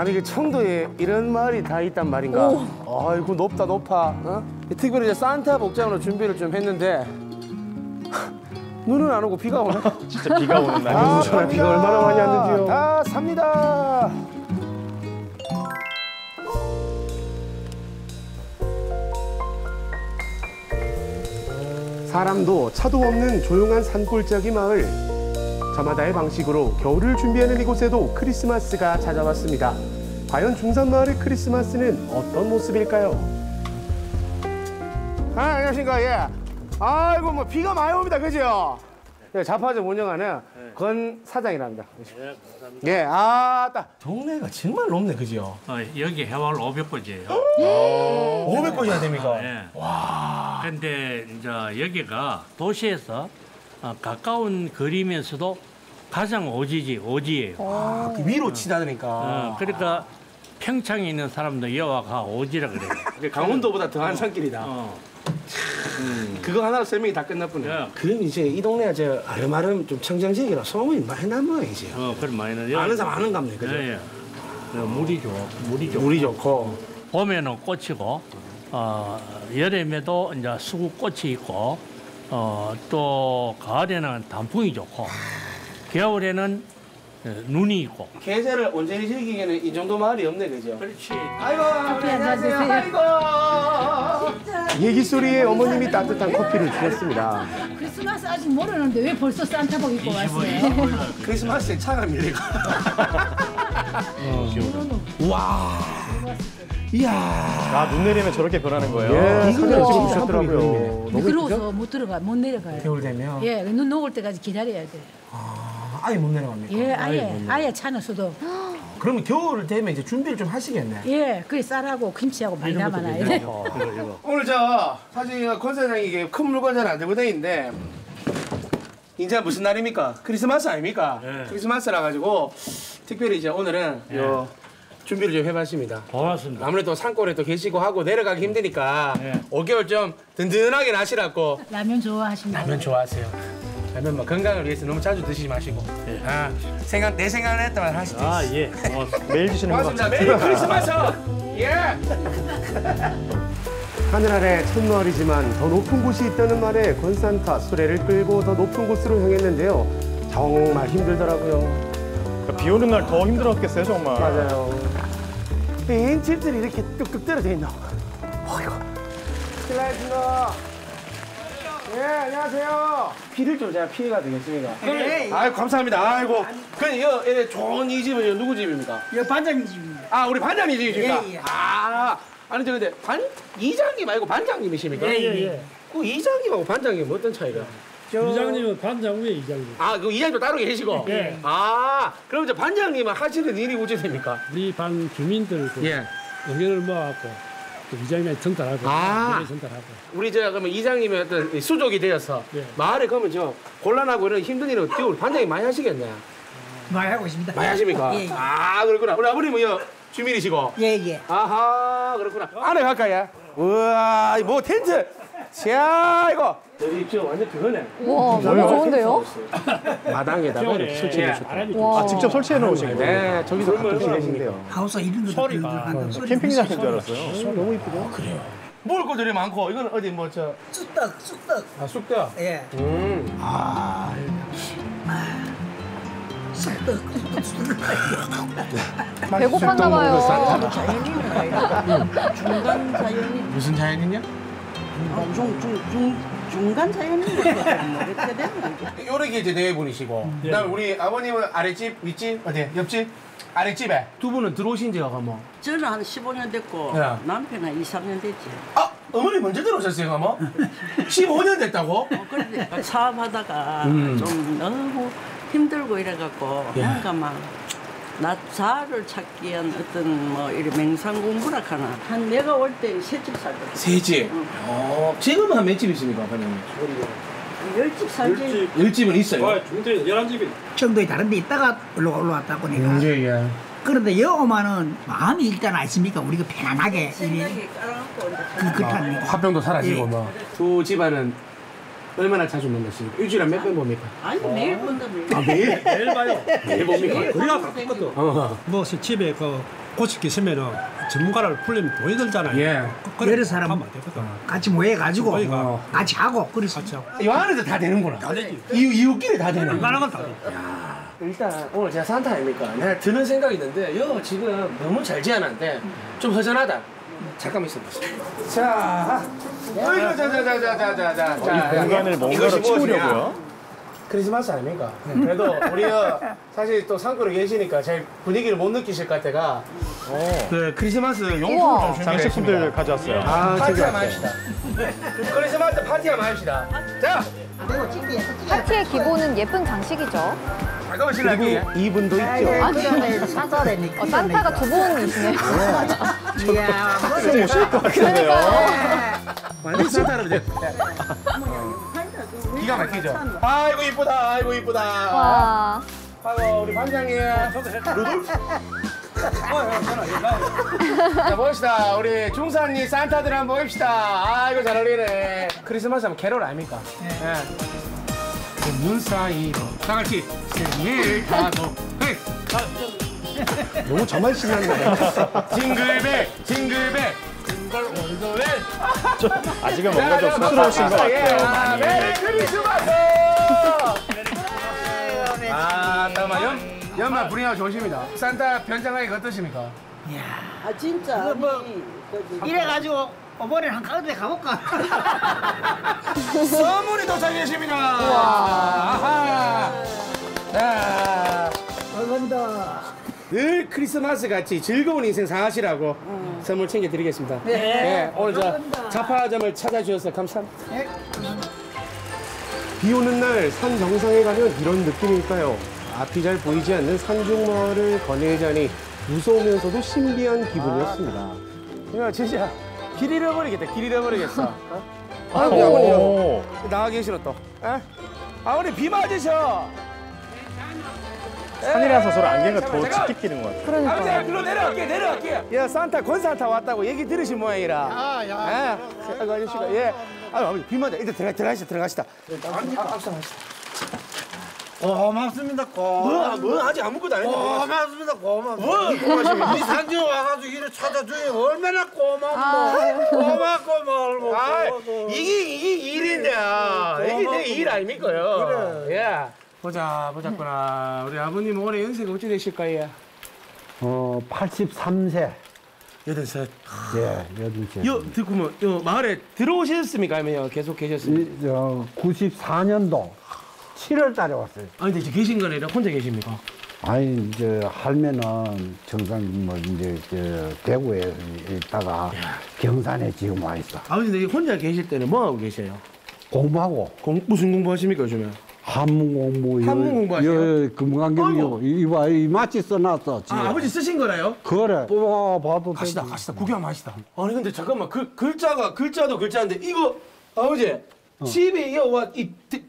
아니 이게 청도에 이런 마을이 다 있단 말인가? 오. 아이고 높다 높아. 어? 특별히 이제 산타 복장으로 준비를 좀 했는데 눈은 안 오고 비가 오네. 진짜 비가 오는 날. 아, 비가 얼마나 많이 왔는지요. 다 삽니다. 사람도 차도 없는 조용한 산골짜기 마을. 저마다의 방식으로 겨울을 준비하는 이곳에도 크리스마스가 찾아왔습니다. 과연 중산마을의 크리스마스는 어떤 모습일까요? 아, 안녕하십니까. 예. 아이고 뭐 비가 많이 옵니다. 그죠? 예, 자파점 운영하는 네. 권 사장이랍니다. 예, 감사합니다. 예, 아, 딱. 동네가 정말 높네. 그죠? 어, 여기 해월 500곳이에요. 500곳이나 됩니까? 아, 예. 와. 근데 이제 여기가 도시에서 가까운 거리면서도 가장 오지예요. 아, 그 위로 치다니까. 그러니까 평창에 있는 사람도 여와가 오지라 그래요. 강원도보다 더한 산길이다. 그거 하나로 설명이 다 끝났군요. 예. 그럼 이제 이 동네가 이제 아름아름 좀 청정지역이라 소문이 많이 남아 이제. 그럼 많이 나. 아는 사람 아는 갑니다. 그죠? 예, 예. 물이 좋고. 봄에는 꽃이고, 여름에도 이제 수국꽃이 있고. 또 가을에는 단풍이 좋고 겨울에는 눈이 있고. 계절을 온전히 즐기기에는 이 정도 마을이 없네. 그죠? 그렇지. 아이고 안녕하세요. 아이고. 얘기 소리에 어머님이 따뜻한 커피를 주셨습니다. 크리스마스 아직 모르는데 왜 벌써 산타복 입고 왔어요? 크리스마스에 차가 밀리고. 와. 이야. 아, 눈 내리면 저렇게 변하는 거예요. 예, 사진을 찍으셨더라고요. 미끄러워서 못 내려가요. 겨울 되면? 예, 눈 녹을 때까지 기다려야 돼요. 아, 아예 못 내려갑니까? 예, 아예 차는 수도. 그러면 겨울 되면 이제 준비를 좀 하시겠네. 예, 그게 쌀하고 김치하고 많이 남아놔야 돼요. 오늘 저 사진이가 권 사장이 큰 물건을 안 들고 다니는데 이제 무슨 날입니까? 크리스마스 아닙니까? 예. 크리스마스라 가지고 특별히 이제 오늘은 예. 요. 준비를 좀 해봤습니다. 고맙습니다. 아무래도 산골에 또 계시고 하고 내려가기 힘드니까 네. 5개월 좀 든든하게 나시라고. 라면 좋아하십니까? 라면 좋아하세요. 라면 뭐 건강을 위해서 너무 자주 드시지 마시고. 네. 아, 내 생각을 했다만 하시죠. 아, 예. 매일 드시는 거 같습니다. 메리 크리스마스! 예! 하늘 아래 첫마을이지만 더 높은 곳이 있다는 말에 권산타 수레를 끌고 더 높은 곳으로 향했는데요. 정말 힘들더라고요. 비 오는 날 더 힘들었겠어요, 정말. 맞아요. 인칠들이 이렇게 뚝뚝 떨어져 있나? 어이구. 실례했습니다. 예, 안녕하세요. 비를 좀 제가 피해가 되겠습니다. 네. 아유, 감사합니다. 아이고. 근데 이 좋은 이 집은 누구 집입니까? 이 반장님 집입니다. 아, 우리 반장님 집입니까? 예, 예. 아, 아니, 저 근데 이장님 아니고 반장님이십니까? 예, 예. 그 이장님하고 반장님은 어떤 차이가? 이장님은 반장 위에 이장님. 아, 그 이장님도 따로 계시고. 예. 아, 그럼 이제 반장님은 하시는 일이 어찌 됩니까? 우리 반 주민들 그 예. 의견을 모아갖고 이장님한테 전달하고. 아, 전달하고. 우리 제가 그러면 이장님의 어떤 수족이 되어서 예. 마을에 가면 좀 곤란하고 이런 힘든 일을 어떻게 우리 반장님 많이 하시겠네요. 많이 하고 있습니다. 많이 하십니까? 예. 아, 그렇구나. 우리 아버님은요 주민이시고. 예예. 아하, 그렇구나. 안에 갈까요? 우와, 뭐 텐트. 자, 이거. 여기 입지가 완전 그거네. 와, 너무 좋은데요? 마당에다가 이렇게 설치해 놓으셨다. 와. 아, 직접 설치해 놓으신 거예요? 네, 저기서 갖고 계신데요. 하우스 이런 거 들어가는 거. 캠핑장인 줄 알았어요. 너무 이쁘다. 아, 그래요. 먹을 것들이 많고, 이건 어디 뭐 저... 쑥떡. 아, 쑥떡? 예. 아... 배고팠나 봐요. 자연인가? 중간 자연인? 무슨 자연이냐? 중간 자연인이 어떻게 되는 거죠? 요렇게 이제 네 분이시고 그다음에 우리 아버님은 아랫집, 윗집, 어디 옆집, 아랫집에 두 분은 들어오신 지가 뭐? 저는 한 15년 됐고 네. 남편은 23년 됐지. 아! 어머니 먼저 들어오셨어요, 아마? 15년 됐다고? 그런데 사업하다가 좀 너무 힘들고 이래갖고 그러니까 막 나 자아를 찾기 위한 어떤 뭐 이런 맹상 공부라 하나 한 내가 올 때 세 집 살거든. 세 집? 어, 지금 한 몇 집 있습니까, 아버님? 10집 살지. 10집은 있어요? 아, 중대에 11집이. 청도에 다른 데 있다가 올라왔다고 내가. 예. 그런데 여기 오면은 마음이 일단 아십니까? 우리가 편안하게. 생각이 깔아놓고 그렇답니다. 화병도 사라지고 뭐. 두 집안은 얼마나 자주 만나십니까? 일주일에 몇 번 봅니까? 아니, 매일 본다며. 아, 매일? 매일 봐요. 매일 봅니까? 그래야 바쁘거든. 뭐, 집에 그 고치기 있으면은 전문가를 풀리면 돈이 들잖아요. 예. 여러 사람 같이 모여가지고 같이 하고 그래서. 요 안에서 다 되는구나. 다 되지. 이웃끼리 다 되는. 가는 건 다 돼. 일단 오늘 제가 산타 아닙니까? 내가 드는 생각이 있는데 요 지금 너무 잘 지어놨는데 좀 허전하다. 잠깐만 있어보세요. 자, 어이구, 자. 이 공간을 뭔가로 채우려고요? 크리스마스 아닙니까? 그래도 우리가 사실 또 산골에 계시니까 제일 분위기를 못 느끼실 것 같아가. 네, 크리스마스 용품을 좀 장식품들 가져왔어요. 아, 파티야 마십시다. 크리스마스 파티야 마십시다. 자! 파티의 기본은 예쁜 장식이죠. 그리고 이분도 있죠. 산타가 두 번 있네. 이야, 좀 오실 것 같은데요. 완전 산타로 이제. 기가 막히죠? 아이고 이쁘다, 아이고 이쁘다. 와. 아이고 우리 반장님. 루돌프. 자 봅시다. 우리 중산리 산타들 한번 봅시다. 아이고 잘 어울리네. 크리스마스 하면 캐롤 아닙니까? 네. 문 사이로 다 같이 생일 다섯 해. 너무 저만 신나는 거야. 징글벨, 징글벨. 좀 아직은 뭔가 좀 쑥스러우신 것 같아요. 메리 크리스마스! 아, 잠깐만 연말 분위기가 좋으십니다. 산타 변장하기가 어떠십니까? 이야, 아 진짜. 뭐 이래가지고 이번엔 한 가운데 가볼까? 선물이 도착했습니다. 아하. 자, 감사합니다. 늘 크리스마스 같이 즐거운 인생 사시라고 선물 챙겨드리겠습니다. 네. 네. 오늘 저 자파점을 찾아주셔서 감사합니다. 네. 비 오는 날 산 정상에 가면 이런 느낌일까요? 앞이 잘 보이지 않는 산중마을을 거닐자니 무서우면서도 신비한 기분이었습니다. 야, 진짜 길 잃어버리겠다. 길 잃어버리겠어. 아이고, 아버님. 나가 계시러 또. 에? 아버님, 비 맞으셔. 산이라서 서로 안개가 더 짙게 끼는 것 같아요. 그러니까. 아버지, 글로 내려갈게, 내려갈게. 야, 산타, 권산타 왔다고 얘기 들으신 모양이라. 야. 아이고, 아저씨가, 예. 아버지, 비 맞아. 일단 들어가시다. 고맙습니다, 뭐 아직 아무것도 안 했는데. 고맙습니다, 고맙습니다. 우리 산지에 와가지고 일을 찾아주니 얼마나 고맙고. 이게 일인데, 이게 내 일 아닙니까요? 그래. 보자꾸나. 우리 아버님 올해 연세가 어찌 되실까요? 83세. 8살. 예, 8살. 그러면 요 마을에 들어오셨습니까? 아니면 계속 계셨습니까? 94년도 7월 달에 왔어요. 아니, 근데 이제 계신 거는 혼자 계십니까? 아니, 이제 할매는 정상뭐 이제 대구에 있다가 경산에 지금 와 있어. 아버님, 근데 혼자 계실 때는 뭐 하고 계세요? 공부하고. 무슨 공부하십니까, 요즘에? 한문 공부하세요? 금강경이요. 이 마치 써놨어. 아버지 쓰신 거라요? 그래. 봐도 갑시다. 구경 하시다. 아니 근데 잠깐만 그 글자도 글자인데 이거 아버지 집에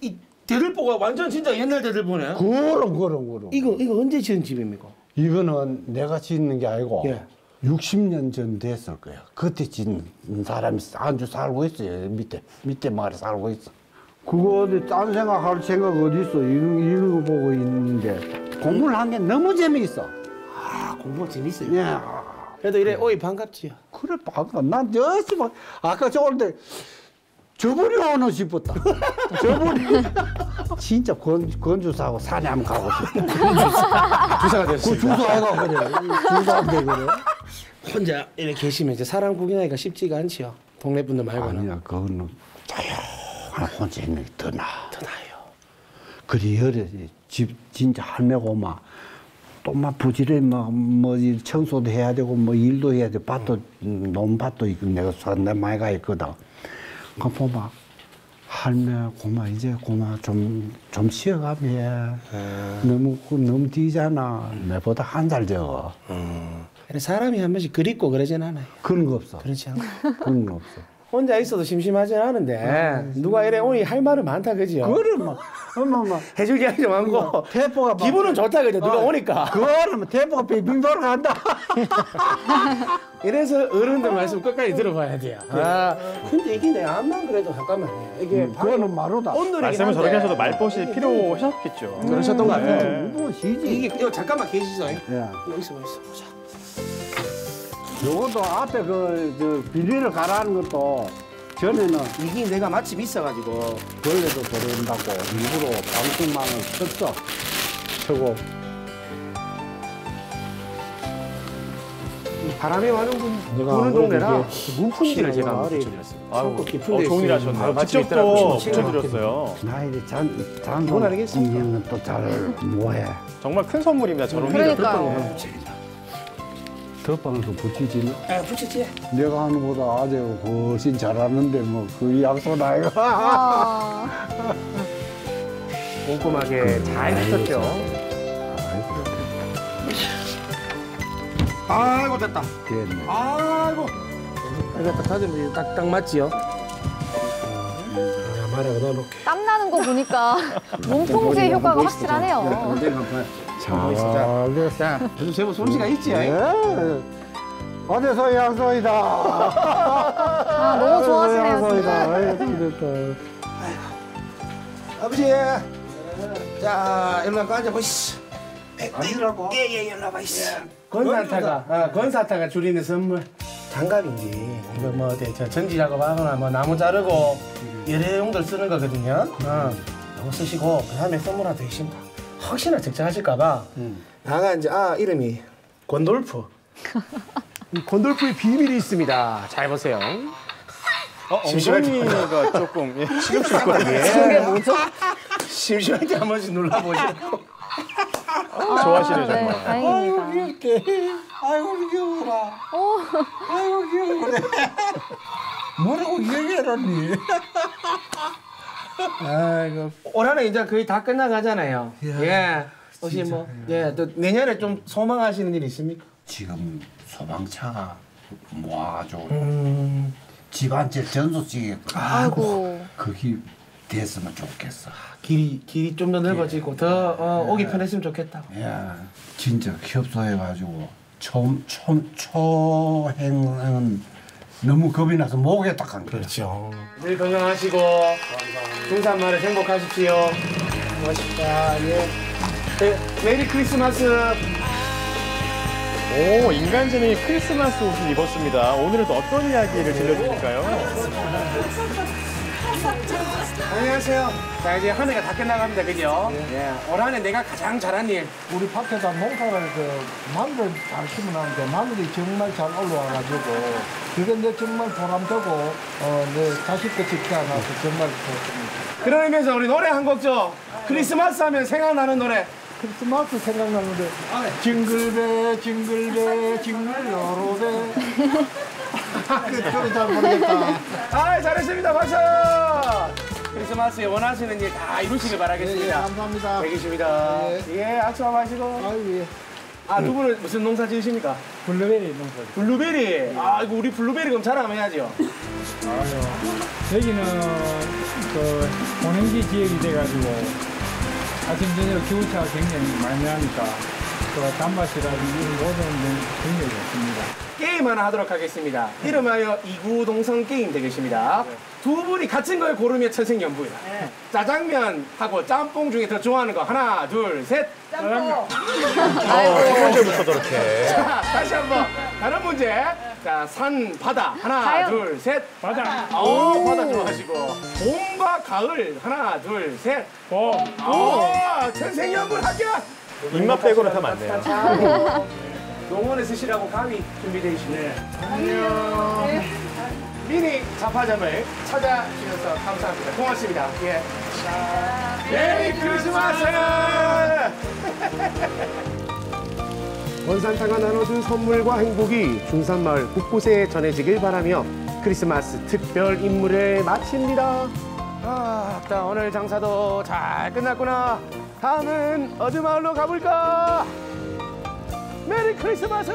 이 대들보가 완전 진짜 옛날 대들보네. 그럼. 이거 언제 지은 집입니까? 이거는 내가 짓는 게 아니고. 예. 60년 전 됐을 거예요. 그때 짓는 사람이 안주 살고 있어요. 밑에 마을에 살고 있어. 그거 어디 딴 생각할 생각 어디 있어? 이런 거 보고 있는데 공부를 한 게 너무 재미있어. 아, 공부가 재밌어요. 예. 그래도 이래 오이 반갑지요. 그래 반가. 난 여시 막 아까 저올 때 저분이 오나 싶었다. 저분이 진짜 건주사하고 산에 한번 가고 싶다. 주사가 됐어. 주사가 그래. 주사인데 그래. 혼자 이렇게 계시면 이제 사람 구경하기가 쉽지가 않지요. 동네 분들 말고는. 아니야, 그거는. 혼자 있는 게 더 나아. 더 나아요. 그리 어려지. 집 진짜 할매고 막 또 막 부지런히 막 뭐 청소도 해야 되고 뭐 일도 해야 돼. 밭도 논밭도 있고 내가 산내 많이 가 있거든. 그럼 보마 할매 고마 이제 고마 좀 쉬어가면 해. 너무 뛰잖아. 내보다 한 달 적어. 사람이 한 번씩 그립고 그러진 않아요. 그런 거 없어. 그렇지 않아. 그런 거 없어. 혼자 있어도 심심하진 않은데 누가 이래 오니 할 말은 많다 그지요? 그럼 막 해줄 이야기 좀 많고 대포가 기분은 좋다 그죠? 누가 오니까 그럼 대포가 빙빙돌아 간다. 이래서 어른들 말씀 끝까지 들어봐야 돼요. 아, 근데 이게 내 암만 그래도 잠깐만 이게 그거는 마루다. 말씀을 저렇게 하셔도 말벗이 필요하셨겠죠. 그러셨던 것 같아요. 이게 잠깐만 계시죠. 여기서 보자. 요것도 앞에 그 비닐을 가라는 것도 전에는 이게 내가 마침 있어가지고 벌레도 들어온다고 일부러 방충망을 쳤어. 저거 바람에 와는군. 보는 동네라 물품들을 제가 한번 추천드렸습니다. 아이고, 좋은 일 하셨네요. 직접 또 추천드렸어요. 나 이제 잔돈 알겠습니다. 또 잘 뭐해. 정말 큰 선물입니다. 저런 일을 그러니까요. 덮방에서 붙이지. 아, 붙이지. 내가 하는 것보다 아재가 훨씬 잘하는데 뭐 그 약속 나이가. 꼼꼼하게 잘 붙였죠. 아이고 됐다. 됐네. 아이고. 이렇게 다듬이 딱딱 맞지요? 말하고 넣어놓게. 땀 나는 거 보니까 몸통제 효과가 확실하네요. 잘 됐어. 요즘 제법 솜씨가 있지? 어디서 양손이다. 아, 너무 좋아하시네요, 지금. 아버지. 자, 일로 앉아 보시죠. 앉으라고? 예예, 일로 와봐. 권사타가 줄이는 선물. 장갑인지, 이거 뭐 어디 전지 작업하거나 뭐 나무 자르고 일회용들 쓰는 거거든요. 이거 쓰시고 그 다음에 선물 하나 드십니다. 혹시나 적절하실까 봐. 나가 이제 아 이름이 권돌프. 권돌프의 비밀이 있습니다. 잘 보세요. 엉덩이가 조금 시급실 거예요. 그게 뭐죠? 심심할 때 한 번씩 눌러보시라고. 좋아하시네 정말. 네, 다행입니다. 아이고 귀엽게. 아이고 귀여워라. 아이고 귀여워라. 뭐라고 얘기해라니. 아이고. 올 한해 이제 거의 다 끝나가잖아요. 예. 혹시 뭐 예 또 내년에 좀 소망하시는 일 있습니까? 지금 소방차가 모아가지고 집안채 전소식이 아이고 거기 됐으면 좋겠어. 길이 좀 더 넓어지고 더 오기 편했으면 좋겠다. 야, 진짜 협소해가지고 초행은 너무 겁이 나서 목에 딱 간 거야. 그렇죠. 늘 건강하시고 중산마을 행복하십시오. 고맙습니다. 예. 메리 크리스마스. 오, 인간지능이 크리스마스 옷을 입었습니다. 오늘은 또 어떤 이야기를 들려드릴까요? 안녕하세요. 자, 이제 한 해가 다 끝나갑니다, 그죠? 예. 올 한 해 내가 가장 잘한 일. 우리 밭에다 농사를 마늘을 잘 심어놨는데 마늘이 정말 잘 올라와가지고 그게 내 정말 보람되고 내 자식도 쉽지 않아서 정말 좋습니다. 그런 의미에서 우리 노래 한 곡죠? 크리스마스 하면 생각나는 노래. 크리스마스 생각나는데 징글베 징글베 징글여로베. 그쪽은 잘 모르겠다. 아, 잘했습니다. 박수! 크리스마스에 원하시는 일 다 이루시길 바라겠습니다. 예, 예, 감사합니다. 대기십니다. 예, 악수 한번 하시고. 아유, 예. 아, 두 분은 무슨 농사 지으십니까? 블루베리 농사. 블루베리? 아, 이거 우리 블루베리 그럼 자랑 한번 해야죠. 아유, 여기는 그 본행지 지역이 돼가지고 아침, 저녁 기후차가 굉장히 많이 나니까 그 단맛이라든지 이런 모든 굉장히 좋습니다. 게임 하나 하도록 하겠습니다. 이름하여 이구동성 게임 되겠습니다. 네. 두 분이 같은 걸 고르며 천생연분이다. 네. 짜장면하고 짬뽕 중에 더 좋아하는 거 하나, 둘, 셋. 짬뽕. 첫 번째부터 저렇게. 자, 다시 한번 다른 문제. 자, 산, 바다. 하나, 가요. 둘, 셋. 바다. 오, 바다 좋아하시고. 봄과 가을. 하나, 둘, 셋. 봄. 오, 천생연분 합격. 입맛 빼고는 다 맞네요. 농원에 쓰시라고 감이 준비되어 있습니다. 네. 안녕. 네. 미니 자파점을 찾아주셔서 감사합니다. 고맙습니다. 예. 메리 크리스마스! 원산타가 나눠준 선물과 행복이 중산마을 곳곳에 전해지길 바라며 크리스마스 특별 임무를 마칩니다. 아, 아따, 오늘 장사도 잘 끝났구나. 다음은 어느 마을로 가볼까? 메리 크리스마스!